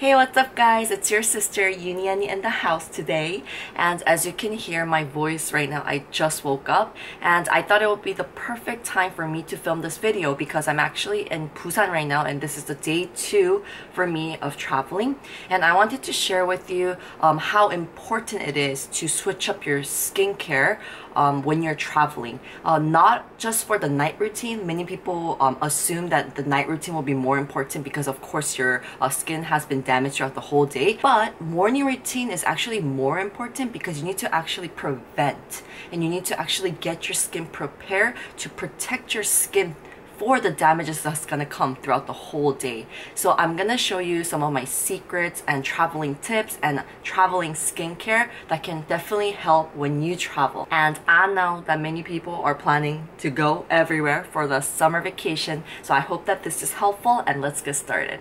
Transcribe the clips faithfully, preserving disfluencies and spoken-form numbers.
Hey, what's up guys? It's your sister EuniUnni in the house today, and as you can hear my voice right now, I just woke up and I thought it would be the perfect time for me to film this video because I'm actually in Busan right now, and this is the day two for me of traveling, and I wanted to share with you um, how important it is to switch up your skincare Um, when you're traveling, uh, not just for the night routine. Many people um, assume that the night routine will be more important because of course your uh, skin has been damaged throughout the whole day, but morning routine is actually more important because you need to actually prevent and you need to actually get your skin prepared to protect your skin for the damages that's gonna come throughout the whole day. So I'm gonna show you some of my secrets and traveling tips and traveling skincare that can definitely help when you travel. And I know that many people are planning to go everywhere for the summer vacation, so I hope that this is helpful, and let's get started.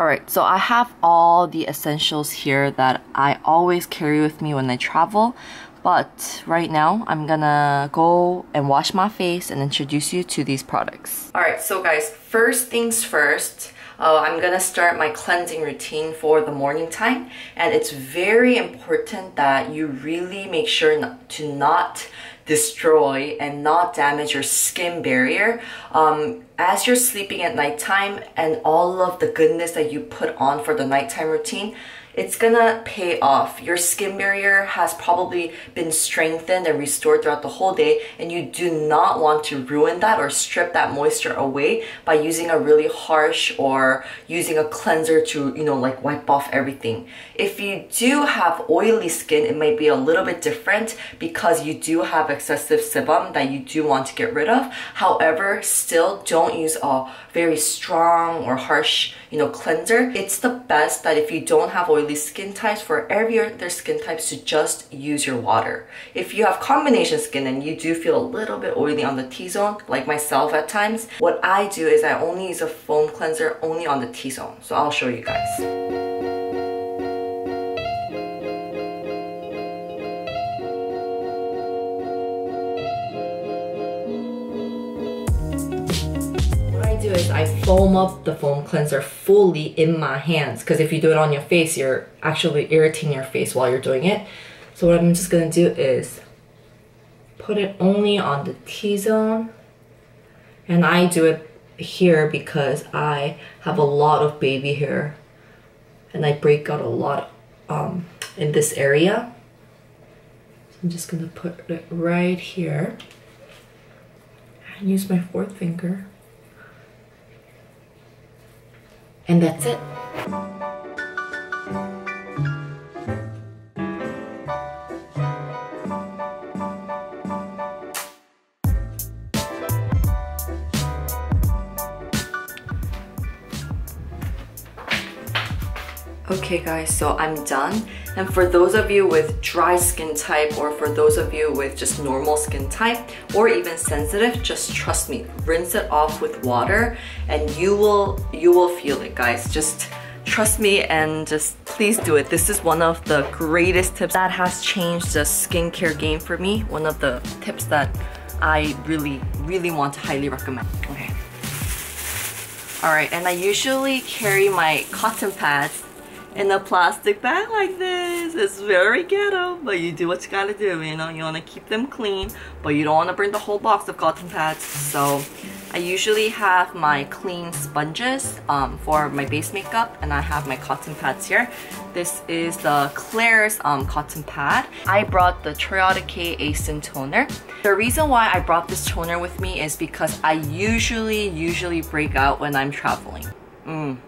Alright, so I have all the essentials here that I always carry with me when I travel. But right now, I'm gonna go and wash my face and introduce you to these products. Alright, so guys, first things first, uh, I'm gonna start my cleansing routine for the morning time. And it's very important that you really make sure not, to not destroy and not damage your skin barrier. Um, as you're sleeping at nighttime and all of the goodness that you put on for the nighttime routine, it's gonna pay off. Your skin barrier has probably been strengthened and restored throughout the whole day, and you do not want to ruin that or strip that moisture away by using a really harsh or using a cleanser to, you know, like wipe off everything. If you do have oily skin, it might be a little bit different because you do have excessive sebum that you do want to get rid of. However, still don't use a very strong or harsh, you know, cleanser. It's the best that if you don't have oily skin types, for every other skin types to just use your water. If you have combination skin and you do feel a little bit oily on the T-zone, like myself at times, what I do is I only use a foam cleanser only on the T-zone. So I'll show you guys. Is I foam up the foam cleanser fully in my hands, because if you do it on your face, you're actually irritating your face while you're doing it. So what I'm just gonna do is put it only on the T-zone, and I do it here because I have a lot of baby hair and I break out a lot um, in this area. So I'm just gonna put it right here and use my fourth finger. And that's it. Okay guys, so I'm done. And for those of you with dry skin type, or for those of you with just normal skin type, or even sensitive, just trust me, rinse it off with water and you will you will feel it, guys. Just trust me and just please do it. This is one of the greatest tips that has changed the skincare game for me. One of the tips that I really, really want to highly recommend. Okay. Alright, and I usually carry my cotton pads in a plastic bag like this. It's very ghetto, but you do what you gotta do, you know? You wanna keep them clean, but you don't wanna burn the whole box of cotton pads. So I usually have my clean sponges um, for my base makeup, and I have my cotton pads here. This is the Klairs um, cotton pad. I brought the Triotica Acen toner. The reason why I brought this toner with me is because I usually, usually break out when I'm traveling. Mm.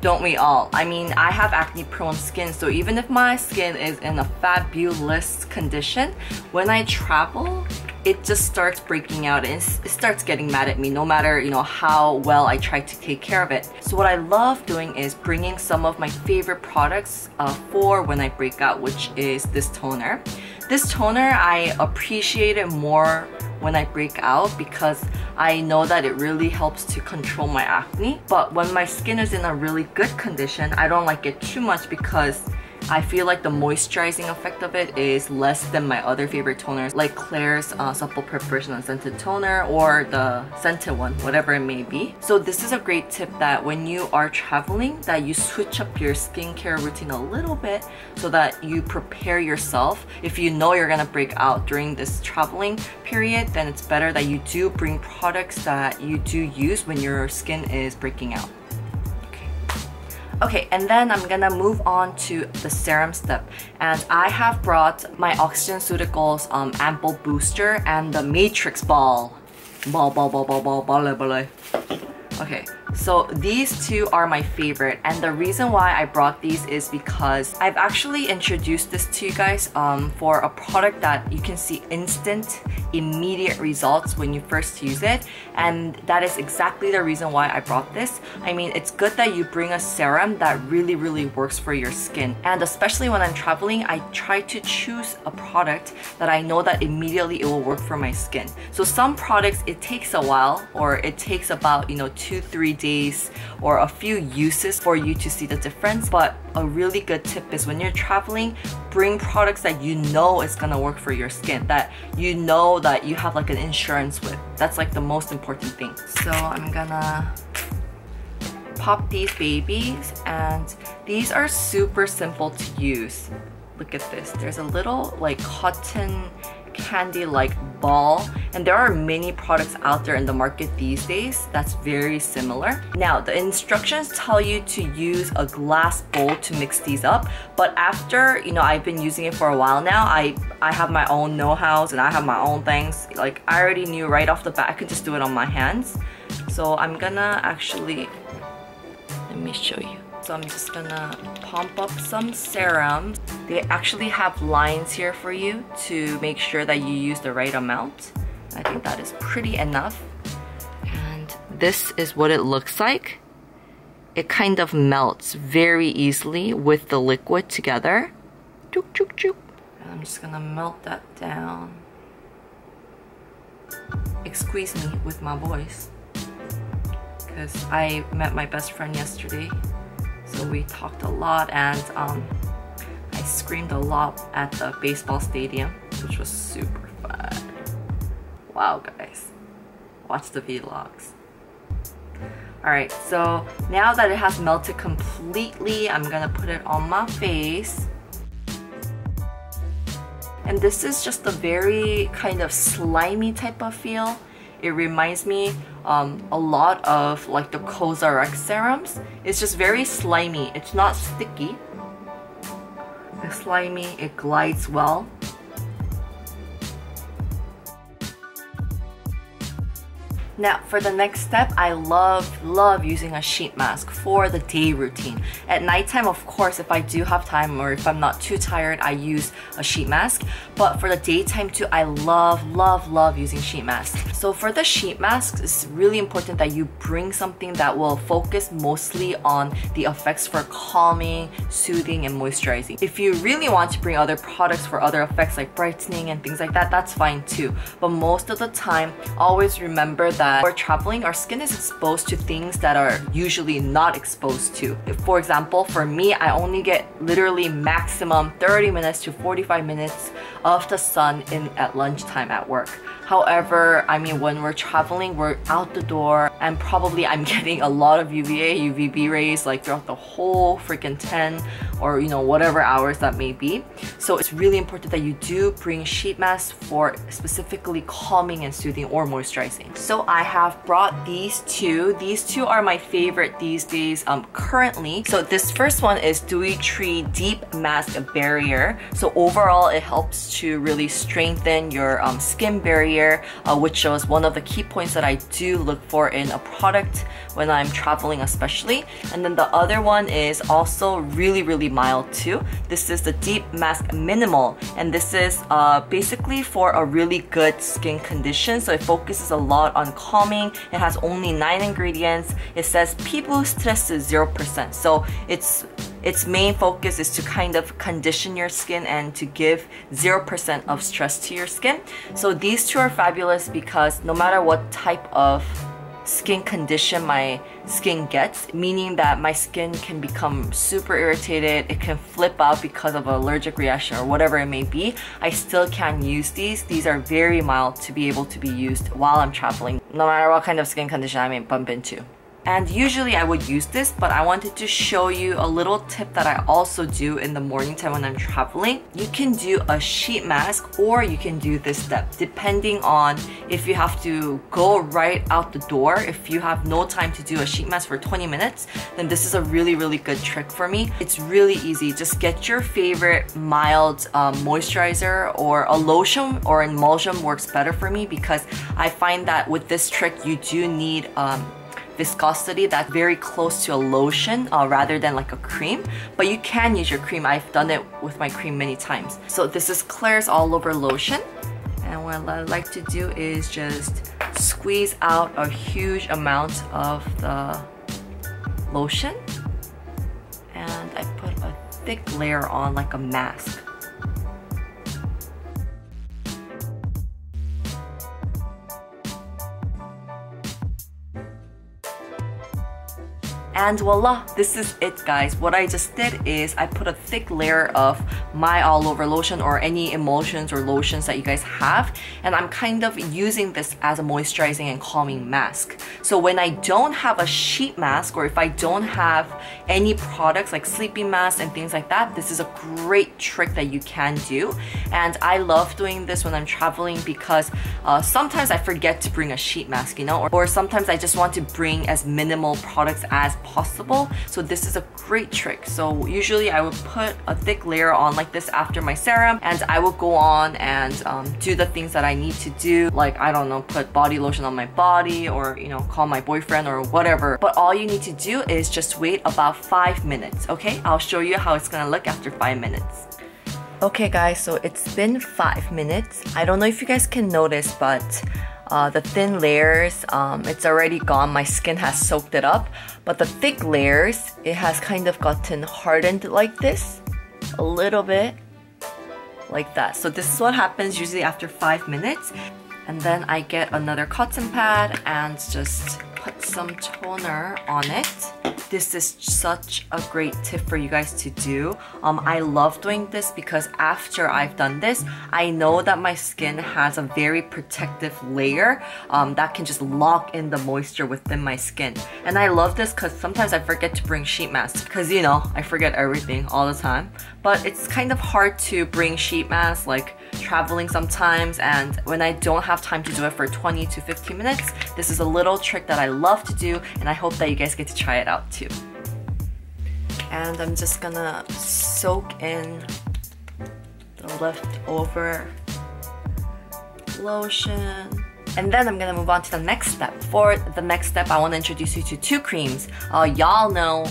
Don't we all? I mean, I have acne-prone skin, so even if my skin is in a fabulous condition, when I travel, it just starts breaking out and it starts getting mad at me, no matter, you know, how well I try to take care of it. So what I love doing is bringing some of my favorite products uh, for when I break out, which is this toner. This toner, I appreciate it more when I break out because I know that it really helps to control my acne. But when my skin is in a really good condition, I don't like it too much because I feel like the moisturizing effect of it is less than my other favorite toners, like Klairs uh, Supple Preparation Unscented Toner or the scented one, whatever it may be. So this is a great tip, that when you are traveling, that you switch up your skincare routine a little bit so that you prepare yourself. If you know you're gonna break out during this traveling period, then it's better that you do bring products that you do use when your skin is breaking out. Okay, and then I'm gonna move on to the serum step, and I have brought my Oxygen Ceuticals um, Ample Booster and the Matrix Ball. Ball, ball, ball, ball, ball, ball, ball. Okay, so these two are my favorite, and the reason why I brought these is because I've actually introduced this to you guys um, for a product that you can see instant, immediate results when you first use it, and that is exactly the reason why I brought this. I mean, it's good that you bring a serum that really, really works for your skin, and especially when I'm traveling, I try to choose a product that I know that immediately it will work for my skin. So some products, it takes a while, or it takes about, you know, two, three days or a few uses for you to see the difference, but a really good tip is when you're traveling, bring products that you know is gonna work for your skin, that you know that you have like an insurance with. That's like the most important thing. So I'm gonna pop these babies, and these are super simple to use. Look at this, there's a little like cotton candy like ball, and there are many products out there in the market these days that's very similar. Now the instructions tell you to use a glass bowl to mix these up, but after, you know, I've been using it for a while now, I I have my own know-hows and I have my own things. Like I already knew right off the bat I could just do it on my hands. So I'm gonna actually, let me show you. So I'm just gonna pump up some serum. They actually have lines here for you to make sure that you use the right amount. I think that is pretty enough. And this is what it looks like. It kind of melts very easily with the liquid together. Chook, chook, chook. And I'm just gonna melt that down. Excuse me with my voice, because I met my best friend yesterday. So we talked a lot, and um, I screamed a lot at the baseball stadium, which was super fun. Wow guys, watch the vlogs. Alright, so now that it has melted completely, I'm gonna put it on my face. And this is just a very kind of slimy type of feel. It reminds me um, a lot of like the COSRX serums. It's just very slimy. It's not sticky. It's slimy. It glides well. Now for the next step, I love, love using a sheet mask for the day routine. At nighttime, of course, if I do have time or if I'm not too tired, I use a sheet mask. But for the daytime too, I love, love, love using sheet masks. So for the sheet masks, it's really important that you bring something that will focus mostly on the effects for calming, soothing, and moisturizing. If you really want to bring other products for other effects like brightening and things like that, that's fine too. But most of the time, always remember that when we're traveling, our skin is exposed to things that are usually not exposed to. For example, for me, I only get literally maximum thirty minutes to forty-five minutes of the sun in at lunchtime at work. However, I mean, when we're traveling, we're out the door, and probably I'm getting a lot of U V A, U V B rays like throughout the whole freaking ten or, you know, whatever hours that may be. So it's really important that you do bring sheet masks for specifically calming and soothing or moisturizing. So I have brought these two. These two are my favorite these days um, currently. So this first one is Dewytree Deep Mask Barrier. So overall, it helps to really strengthen your um, skin barrier, Uh, which was one of the key points that I do look for in a product when I'm traveling especially. And then the other one is also really, really mild too. This is the Deep Mask Minimal, and this is uh, basically for a really good skin condition. So it focuses a lot on calming. It has only nine ingredients. It says 피부 스트레스 zero percent. So it's Its main focus is to kind of condition your skin and to give zero percent of stress to your skin. So these two are fabulous because no matter what type of skin condition my skin gets, meaning that my skin can become super irritated, it can flip out because of an allergic reaction or whatever it may be, I still can use these. These are very mild to be able to be used while I'm traveling, no matter what kind of skin condition I may bump into. And usually I would use this, but I wanted to show you a little tip that I also do in the morning time when I'm traveling. You can do a sheet mask or you can do this step, depending on if you have to go right out the door. If you have no time to do a sheet mask for twenty minutes, then this is a really, really good trick for me. It's really easy. Just get your favorite mild um, moisturizer or a lotion or an emulsion works better for me, because I find that with this trick, you do need um, viscosity that's very close to a lotion uh, rather than like a cream, but you can use your cream. I've done it with my cream many times. So this is Klairs All Over Lotion, and what I like to do is just squeeze out a huge amount of the lotion, and I put a thick layer on like a mask. And voila, this is it guys. What I just did is I put a thick layer of my all over lotion or any emulsions or lotions that you guys have, and I'm kind of using this as a moisturizing and calming mask. So when I don't have a sheet mask or if I don't have any products like sleeping masks and things like that, this is a great trick that you can do. And I love doing this when I'm traveling because uh, sometimes I forget to bring a sheet mask, you know, or, or sometimes I just want to bring as minimal products as possible. So this is a great trick. So usually I would put a thick layer on like this after my serum, and I will go on and um, do the things that I need to do, like I don't know, put body lotion on my body, or you know, call my boyfriend or whatever. But all you need to do is just wait about five minutes. Okay, I'll show you how it's gonna look after five minutes. Okay guys, so it's been five minutes. I don't know if you guys can notice, but Uh, the thin layers, um, it's already gone. My skin has soaked it up. But the thick layers, it has kind of gotten hardened like this. A little bit. Like that. So this is what happens usually after five minutes. And then I get another cotton pad and just put some toner on it. This is such a great tip for you guys to do. Um, I love doing this because after I've done this, I know that my skin has a very protective layer um, that can just lock in the moisture within my skin. And I love this because sometimes I forget to bring sheet masks because, you know, I forget everything all the time. But it's kind of hard to bring sheet masks like traveling sometimes, and when I don't have time to do it for twenty to fifteen minutes, this is a little trick that I love to do, and I hope that you guys get to try it out too. And I'm just gonna soak in the leftover lotion. And then I'm gonna move on to the next step. For the next step, I want to introduce you to two creams. Uh, y'all know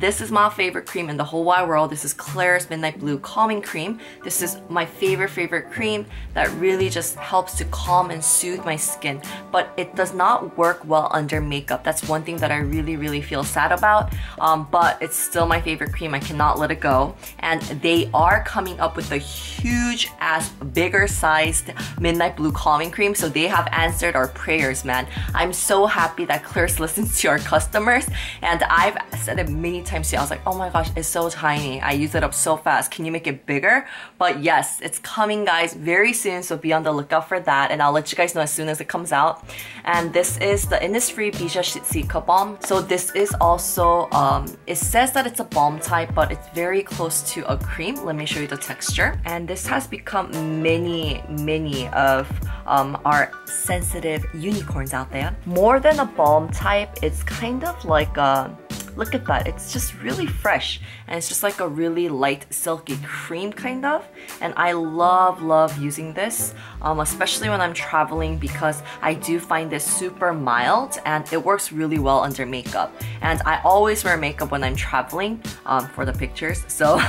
this is my favorite cream in the whole wide world. This is Klairs Midnight Blue Calming Cream. This is my favorite, favorite cream that really just helps to calm and soothe my skin. But it does not work well under makeup. That's one thing that I really, really feel sad about. Um, but it's still my favorite cream. I cannot let it go. And they are coming up with a huge ass, bigger sized Midnight Blue Calming Cream. So they have answered our prayers, man. I'm so happy that Klairs listens to our customers. And I've said it many times too. I was like, oh my gosh, it's so tiny, I use it up so fast, can you make it bigger? But yes, it's coming guys very soon, so be on the lookout for that, and I'll let you guys know as soon as it comes out. And this is the Innisfree Bija Shitsika Balm. So this is also um, it says that it's a balm type, but it's very close to a cream. Let me show you the texture. And this has become many many of um, our sensitive unicorns out there. More than a balm type, it's kind of like a, look at that, it's just really fresh, and it's just like a really light silky cream kind of. And I love love using this um, especially when I'm traveling, because I do find this super mild and it works really well under makeup. And I always wear makeup when I'm traveling um, for the pictures, so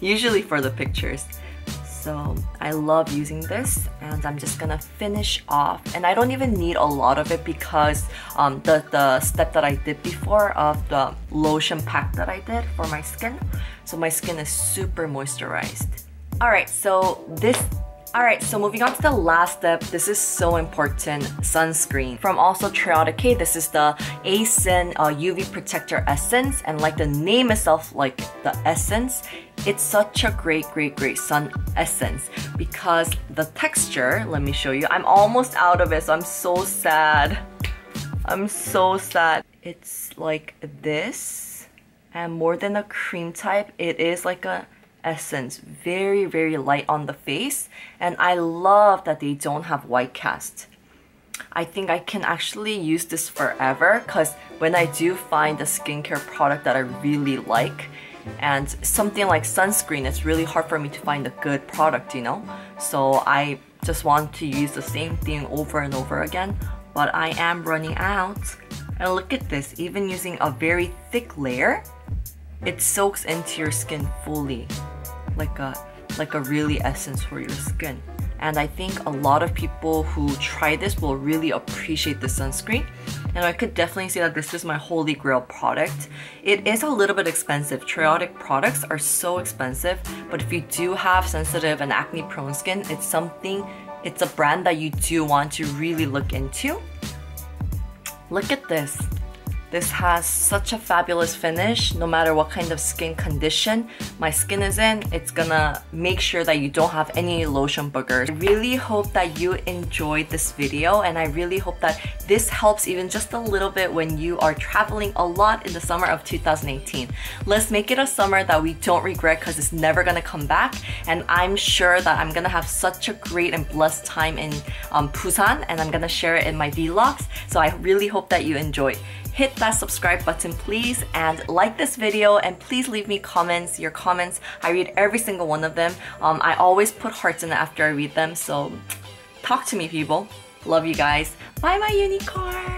usually for the pictures. So I love using this, and I'm just gonna finish off. And I don't even need a lot of it because um, the, the step that I did before of the lotion pack that I did for my skin. So my skin is super moisturized. Alright, so this Alright, so moving on to the last step, this is so important, sunscreen. From also Triotica, this is the Asin uh, U V Protector Essence, and like the name itself, like the essence, it's such a great, great, great sun essence because the texture, let me show you, I'm almost out of it, so I'm so sad. I'm so sad. It's like this, and more than a cream type, it is like a essence, very, very light on the face, and I love that they don't have white cast. I think I can actually use this forever because when I do find a skincare product that I really like, and something like sunscreen, it's really hard for me to find a good product, you know? So I just want to use the same thing over and over again, but I am running out. And look at this, even using a very thick layer, it soaks into your skin fully, like a, like a really essence for your skin. And I think a lot of people who try this will really appreciate the sunscreen. And I could definitely say that this is my holy grail product. It is a little bit expensive. Triotic products are so expensive, but if you do have sensitive and acne prone skin, it's something, it's a brand that you do want to really look into. Look at this. This has such a fabulous finish. No matter what kind of skin condition my skin is in, it's gonna make sure that you don't have any lotion boogers. I really hope that you enjoyed this video, and I really hope that this helps even just a little bit when you are traveling a lot in the summer of two thousand eighteen. Let's make it a summer that we don't regret because it's never gonna come back, and I'm sure that I'm gonna have such a great and blessed time in um, Busan, and I'm gonna share it in my vlogs, so I really hope that you enjoy. Hit that subscribe button please, and like this video, and please leave me comments, your comments. I read every single one of them. Um, I always put hearts in it after I read them, so talk to me people. Love you guys. Bye my unicorn!